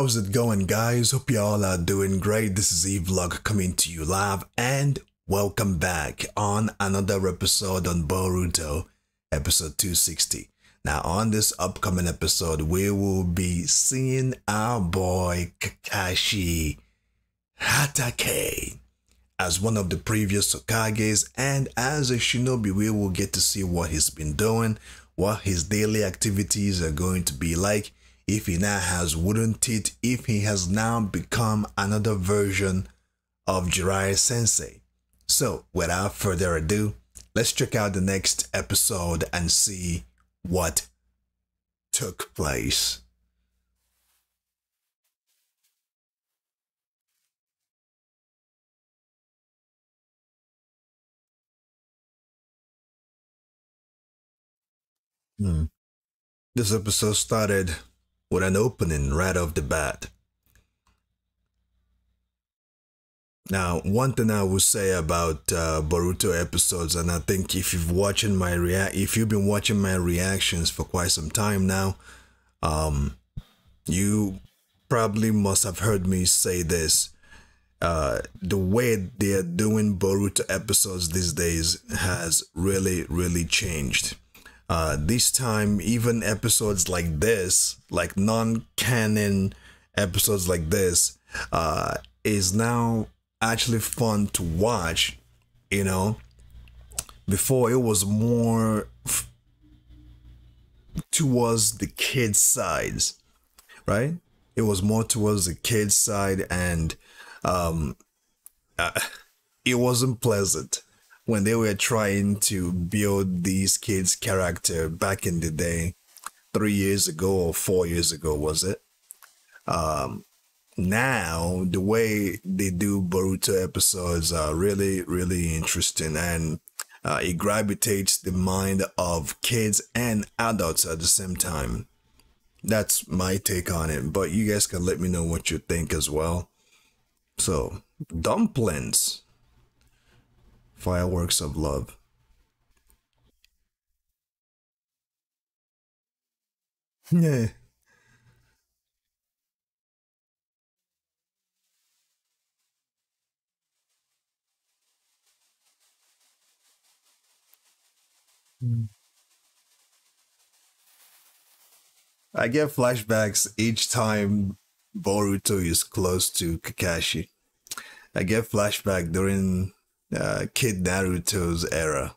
How's it going, guys? Hope y'all are doing great. This is Evlog coming to you live and welcome back on another episode on Boruto, episode 260. Now on this upcoming episode, we will be seeing our boy Kakashi Hatake as one of the previous Hokages, and as a shinobi, we will get to see what he's been doing, what his daily activities are going to be like, if he now has wooden teeth, if he has now become another version of Jiraiya Sensei. So without further ado, let's check out the next episode and see what took place. This episode started with an opening right off the bat. Now, one thing I will say about Boruto episodes, and I think if you've watching my reactions for quite some time now, you probably must have heard me say this. The way they're doing Boruto episodes these days has really changed. This time, even episodes like this, like non-canon episodes like this, is now actually fun to watch, you know? Before, it was more towards the kids' sides, right? It was more towards the kids' side, and it wasn't pleasant when they were trying to build these kids' character back in the day, 3 years ago or 4 years ago, was it? Now, the way they do Boruto episodes are really interesting, and it gravitates the mind of kids and adults at the same time. That's my take on it, but you guys can let me know what you think as well. So, dumplings. Fireworks of love. Yeah. I get flashbacks each time Boruto is close to Kakashi. I get flashback during Kid Naruto's era.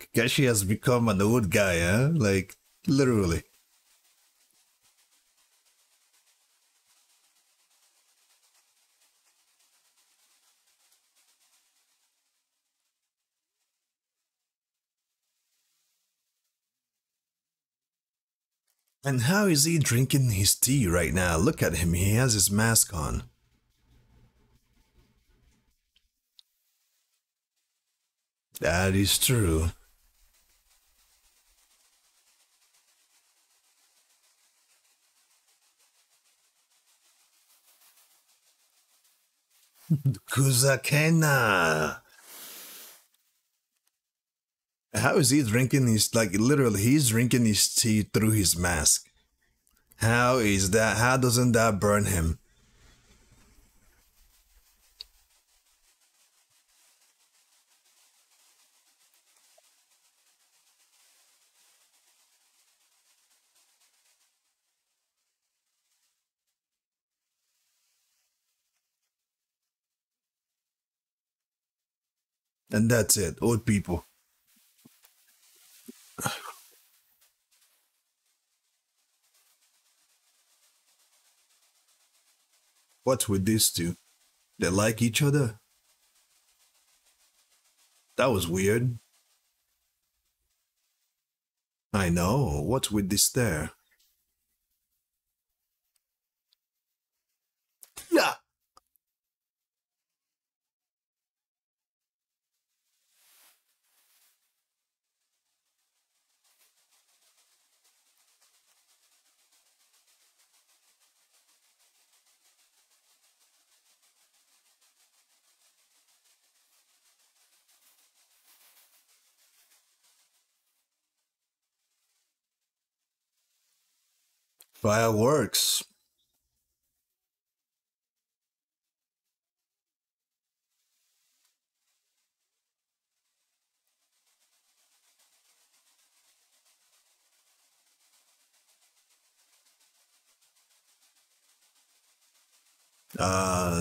Kakashi has become an old guy, huh? Like, literally. And how is he drinking his tea right now? Look at him, he has his mask on. That is true. Kuzakena! How is he drinking his, like, literally, he's drinking his tea through his mask. How is that? How doesn't that burn him? And that's it, old people. What's with these two? They like each other? That was weird. I know. What's with this there? Yeah. Fireworks.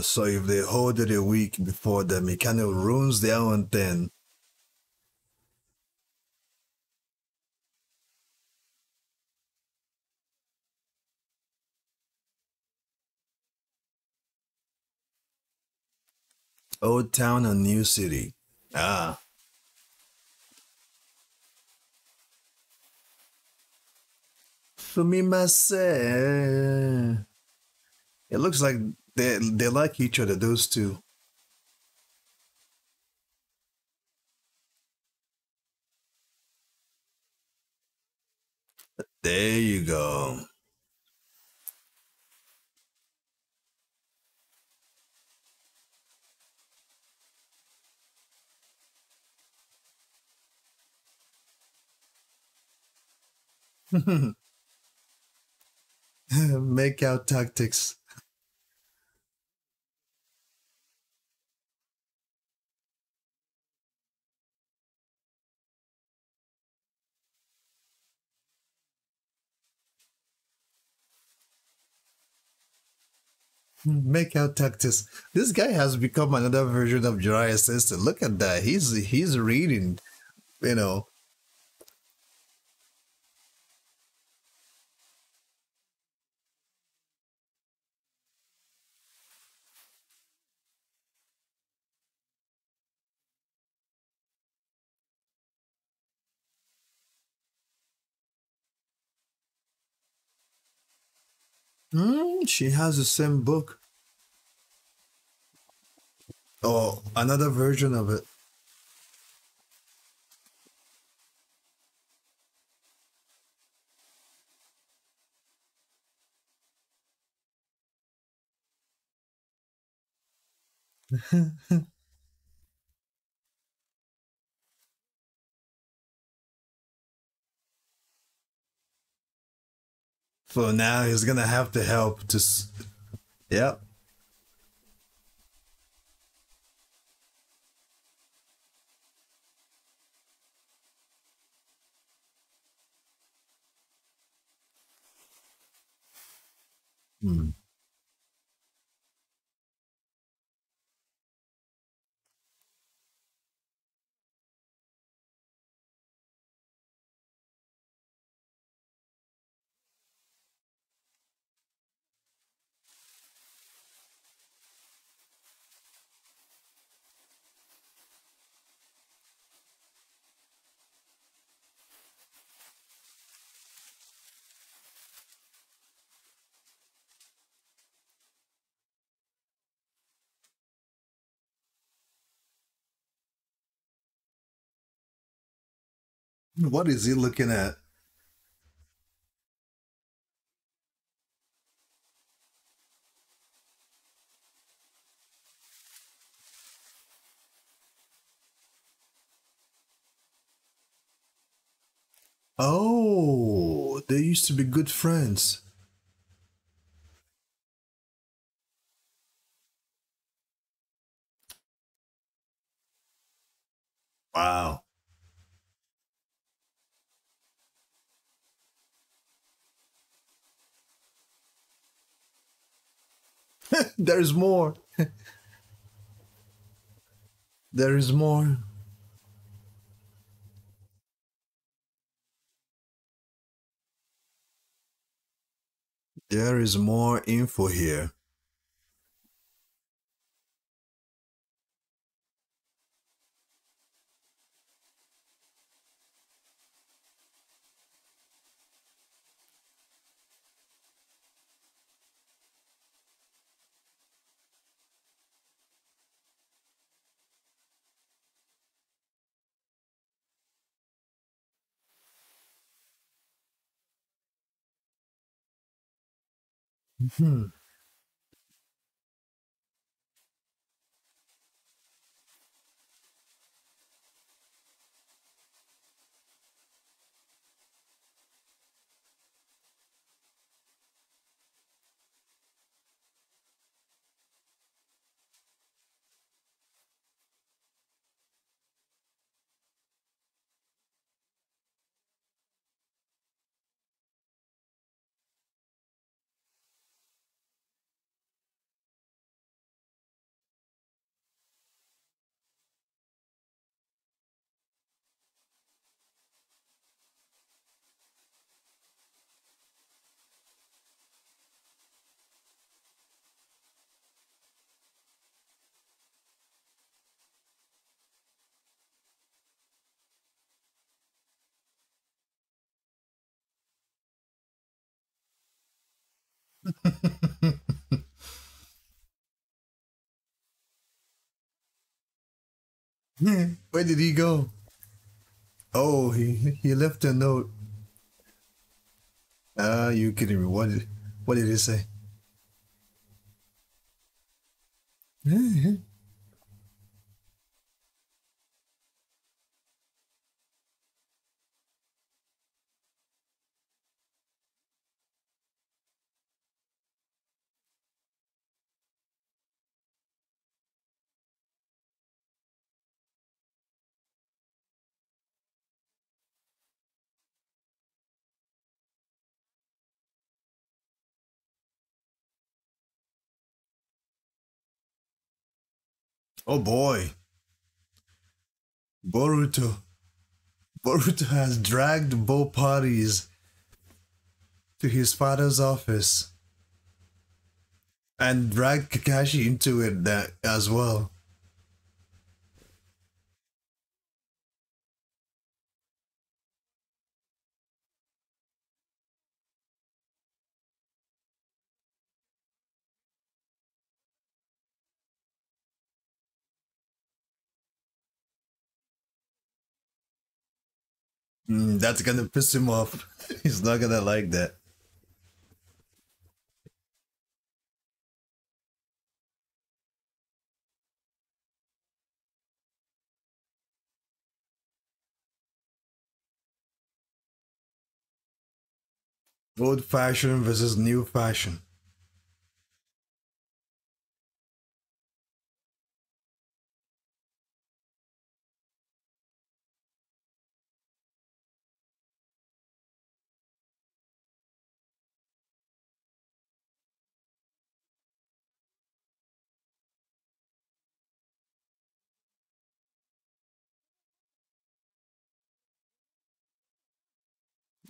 So if they hold it a week before the mechanical ruins their own thing. Old town or new city. Ah. Sumimasen. It looks like they like each other, those two. There you go. Make out tactics. Make out tactics. This guy has become another version of Jiraiya Sensei. Look at that. He's reading, you know. She has the same book. Oh, another version of it. For now, he's gonna have to help. Just, yep. Hmm. What is he looking at? Oh, they used to be good friends. Wow. There's more. There is more. There is more info here. Hmm. Where did he go? Oh, he left a note. You kidding me? What did it say? Oh boy, Boruto has dragged both parties to his father's office and dragged Kakashi into it as well. That's gonna piss him off. He's not gonna like that. Old fashion versus new fashion.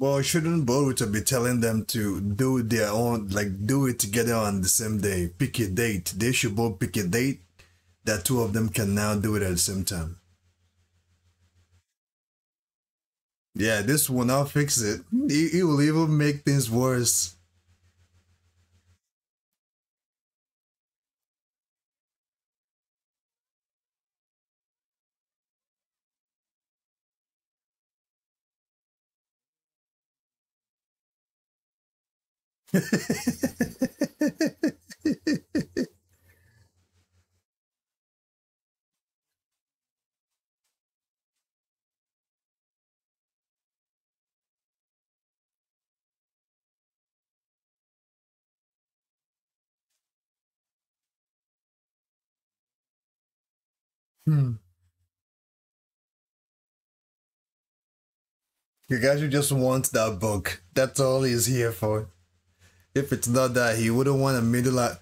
Well, shouldn't Boruto be telling them to do their own, like do it together on the same day? Pick a date. They should both pick a date that two of them can now do it at the same time. Yeah, this will not fix it. It will even make things worse. You guys just want that book. That's all he's here for. If it's not that, he wouldn't want to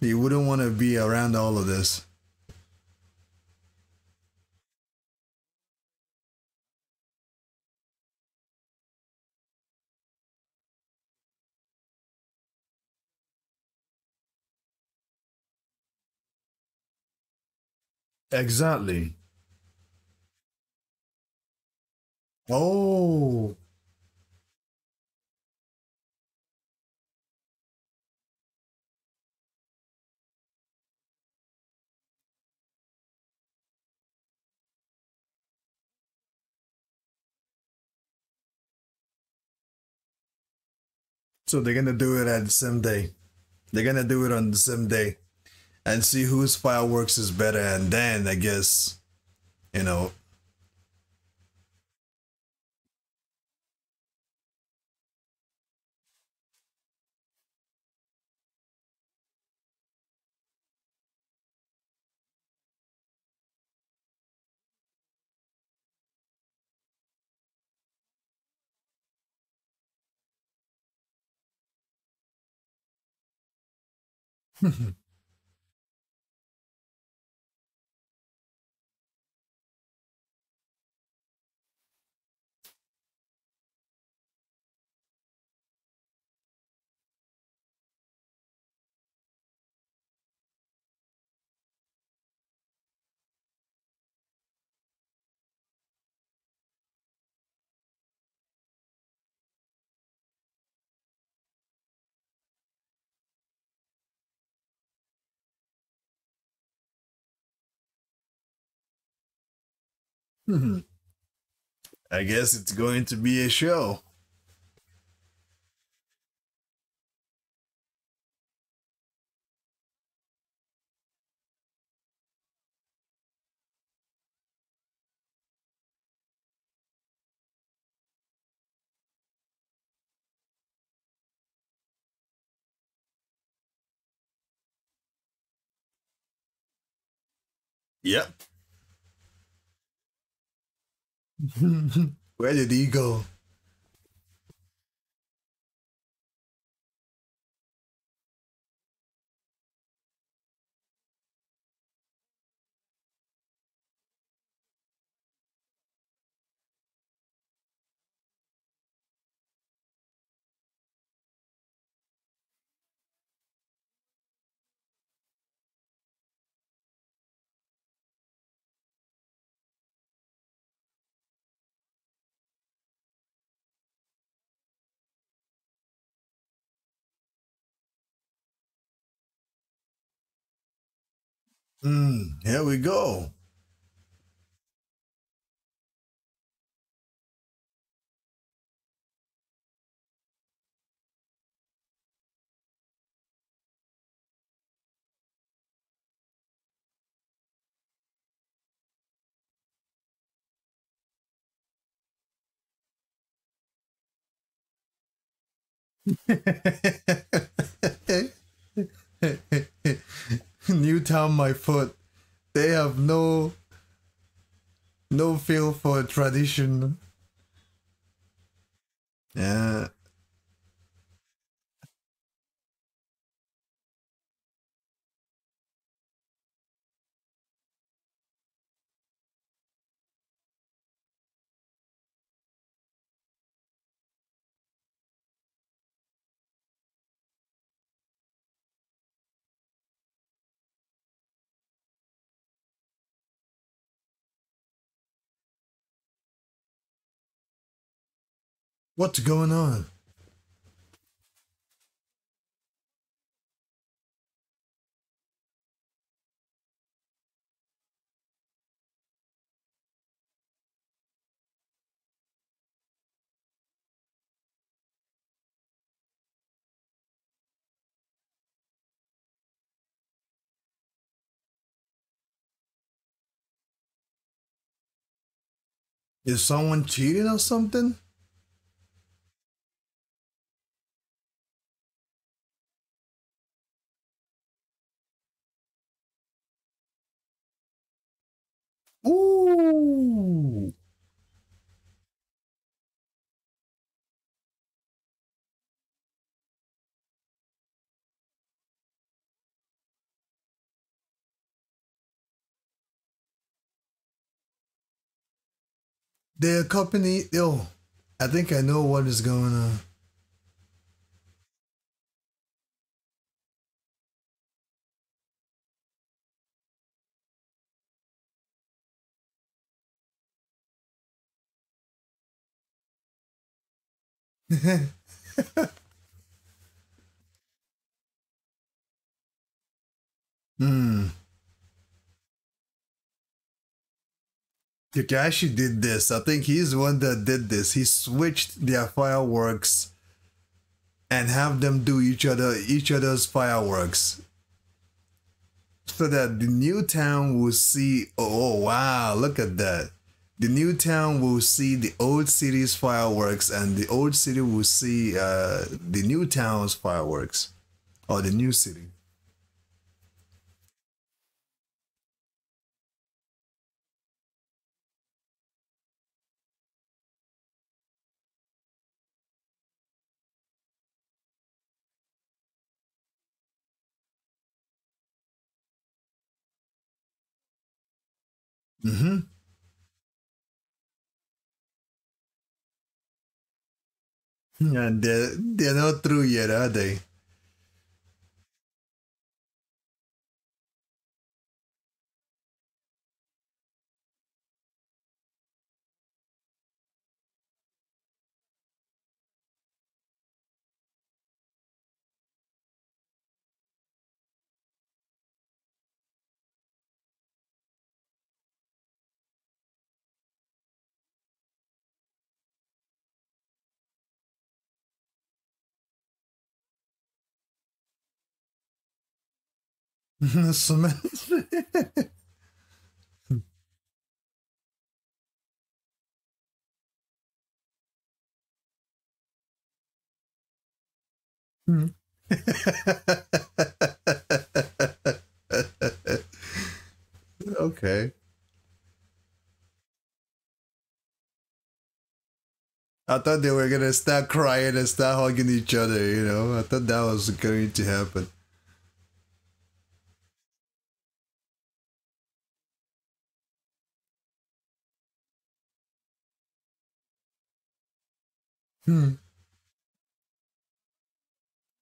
he wouldn't want to be around all of this. Exactly. Oh. So they're gonna do it at the same day. They're gonna do it on the same day and see whose fireworks is better, and then I guess, you know. I guess it's going to be a show. Yep. Where did he go? Here we go. Newtown, my foot. They have no feel for tradition. Yeah. What's going on? Is someone cheating or something? Ooh. Their company, yo, I think I know what is going on. Takashi did this. I think he's the one that did this. He switched their fireworks and have them do each other's fireworks so that the new town will see, oh wow, look at that. The new town will see the old city's fireworks, and the old city will see the new town's fireworks, or the new city. And they're not through yet, are they? Semester. Okay. I thought they were gonna start crying and start hugging each other, you know. I thought that was going to happen. Hmm.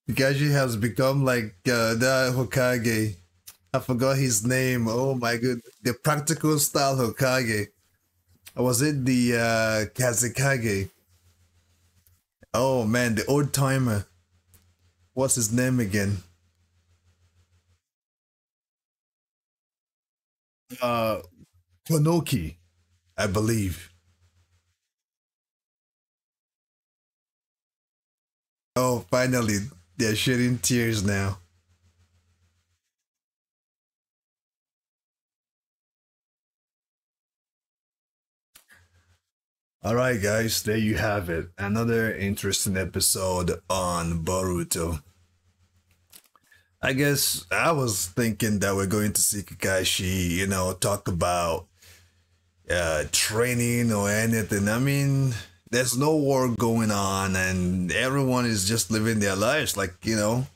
Kakashi has become like the Hokage. I forgot his name. Oh my good. The practical style Hokage. Was it the Kazekage? Oh man, the old timer. What's his name again? Konoki, I believe. Oh, finally, they're shedding tears now. All right, guys, there you have it. Another interesting episode on Boruto. I guess I was thinking that we're going to see Kakashi, you know, talk about training or anything. I mean, there's no war going on and everyone is just living their lives like, you know,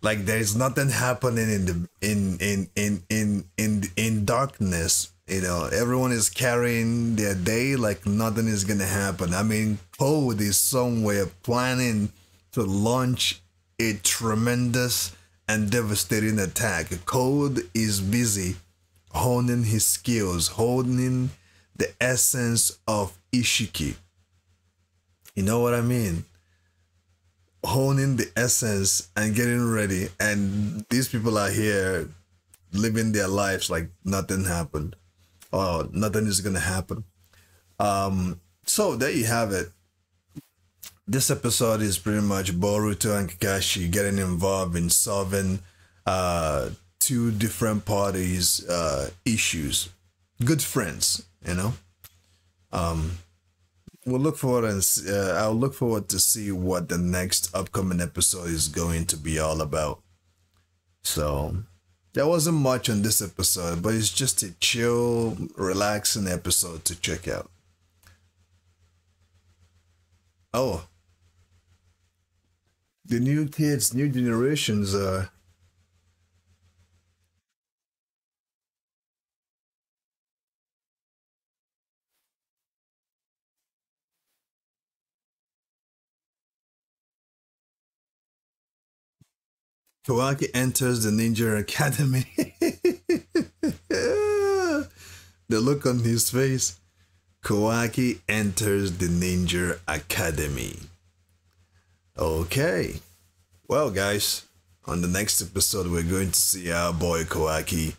like there's nothing happening in the in darkness. You know, everyone is carrying their day like nothing is gonna happen. I mean, Code is somewhere planning to launch a tremendous and devastating attack. Code is busy honing his skills, honing the essence of Ishiki. You know what I mean? Honing the essence and getting ready. And these people are here living their lives like nothing happened. Oh, nothing is gonna happen. So there you have it. This episode is pretty much Boruto and Kakashi getting involved in solving two different parties' issues. Good friends, you know. We'll look forward and I'll look forward to see what the next upcoming episode is going to be all about. So. There wasn't much on this episode, but it's just a chill, relaxing episode to check out. Oh. The new kids, new generations are... Kawaki enters the Ninja Academy. The look on his face. Kawaki enters the Ninja Academy. Okay. Well, guys, on the next episode, we're going to see our boy Kawaki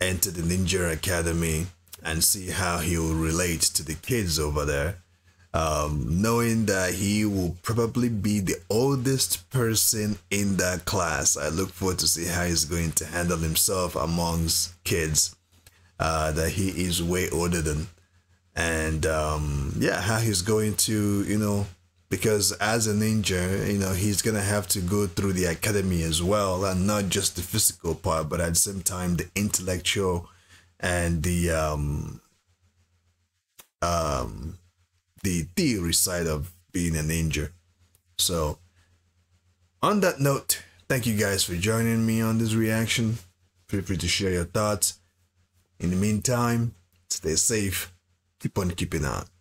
enter the Ninja Academy and see how he will relate to the kids over there. Knowing that he will probably be the oldest person in that class. I look forward to see how he's going to handle himself amongst kids that he is way older than. And yeah, how he's going to, you know, because as a ninja, you know, he's going to have to go through the academy as well. And not just the physical part, but at the same time, the intellectual and the theory side of being a ninja. So on that note, thank you guys for joining me on this reaction. Feel free to share your thoughts. In the meantime, stay safe, keep on keeping on.